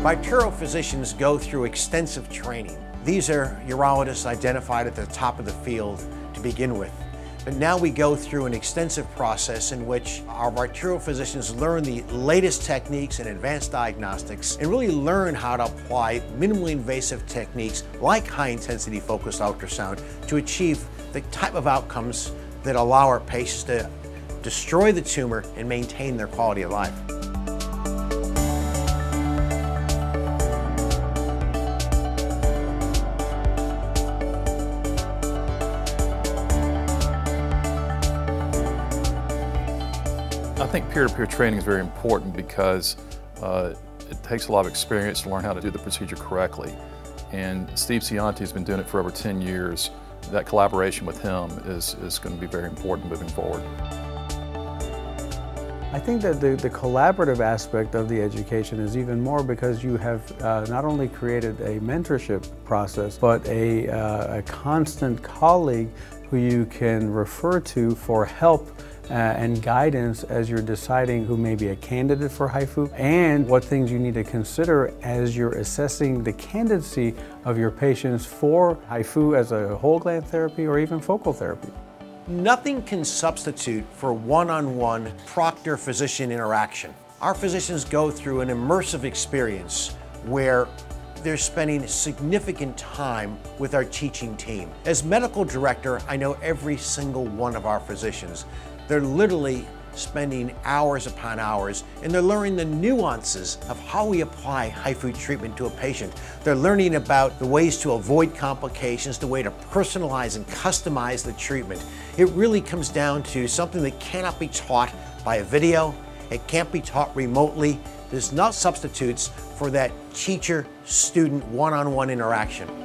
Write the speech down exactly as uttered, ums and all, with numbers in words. Vituro physicians go through extensive training. These are urologists identified at the top of the field to begin with. But now we go through an extensive process in which our Vituro physicians learn the latest techniques and advanced diagnostics and really learn how to apply minimally invasive techniques like high-intensity focused ultrasound to achieve the type of outcomes that allow our patients to destroy the tumor and maintain their quality of life. I think peer-to-peer training is very important because uh, it takes a lot of experience to learn how to do the procedure correctly. And Steve Cianti has been doing it for over ten years. That collaboration with him is, is going to be very important moving forward. I think that the, the collaborative aspect of the education is even more because you have uh, not only created a mentorship process, but a, uh, a constant colleague who you can refer to for help Uh, and guidance as you're deciding who may be a candidate for HIFU and what things you need to consider as you're assessing the candidacy of your patients for HIFU as a whole gland therapy or even focal therapy. Nothing can substitute for one-on-one proctor-physician interaction. Our physicians go through an immersive experience where they're spending significant time with our teaching team. As medical director, I know every single one of our physicians. They're literally spending hours upon hours, and they're learning the nuances of how we apply HIFU treatment to a patient. They're learning about the ways to avoid complications, the way to personalize and customize the treatment. It really comes down to something that cannot be taught by a video. It can't be taught remotely. There's no substitutes for that teacher-student one-on-one interaction.